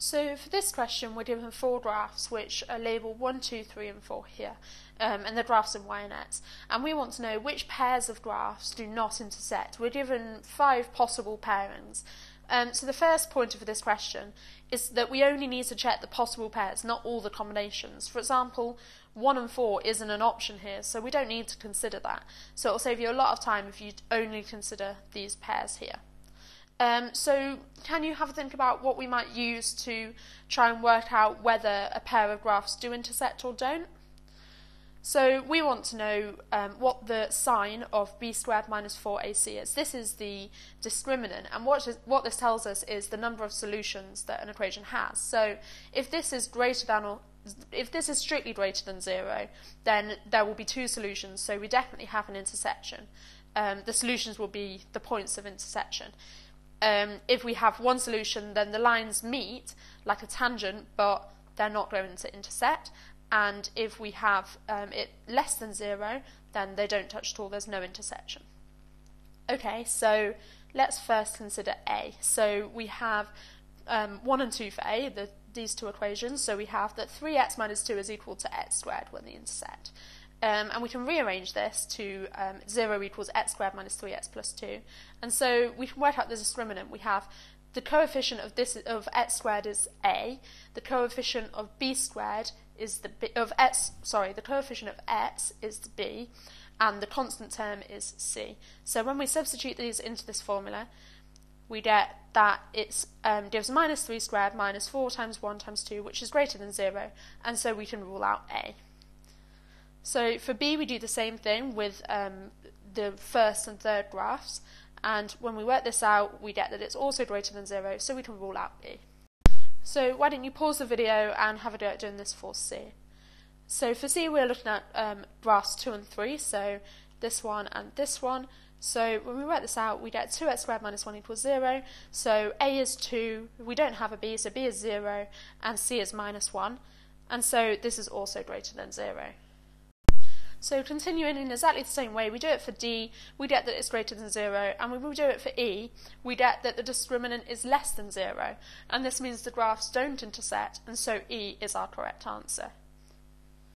So for this question, we're given four graphs which are labelled 1, 2, 3 and 4 here, and they're graphs of y-nets. And we want to know which pairs of graphs do not intersect. We're given five possible pairings. So the first pointer for this question is that we only need to check the possible pairs, not all the combinations. For example, 1 and 4 isn't an option here, so we don't need to consider that. So it'll save you a lot of time if you only consider these pairs here. So can you have a think about what we might use to try and work out whether a pair of graphs do intersect or don't? So we want to know what the sign of b squared minus 4ac is. This is the discriminant, and what this tells us is the number of solutions that an equation has. So if this is greater than or if this is strictly greater than 0, then there will be two solutions, so we definitely have an intersection. The solutions will be the points of intersection. If we have one solution, then the lines meet like a tangent, but they're not going to intersect. And if we have it less than 0, then they don't touch at all. There's no intersection. Okay, so let's first consider A. So we have 1 and 2 for A, these two equations. So we have that 3x minus 2 is equal to x squared when they intersect. And we can rearrange this to 0 equals x squared minus 3x plus 2. And so we can work out the discriminant. We have the coefficient of x squared is a. The coefficient of b squared is the b, of x. Sorry, the coefficient of x is the b, and the constant term is c. So when we substitute these into this formula, we get that it gives minus 3 squared minus 4 times 1 times 2, which is greater than 0. And so we can rule out a. So for B, we do the same thing with the first and third graphs, and when we work this out, we get that it's also greater than 0, so we can rule out B. So why don't you pause the video and have a go at doing this for C. So for C, we're looking at graphs 2 and 3, so this one and this one. So when we work this out, we get 2x squared minus 1 equals 0, so A is 2, we don't have a B, so B is 0, and C is minus 1, and so this is also greater than 0. So continuing in exactly the same way, we do it for D, we get that it's greater than 0, and when we do it for E, we get that the discriminant is less than 0, and this means the graphs don't intersect, and so E is our correct answer.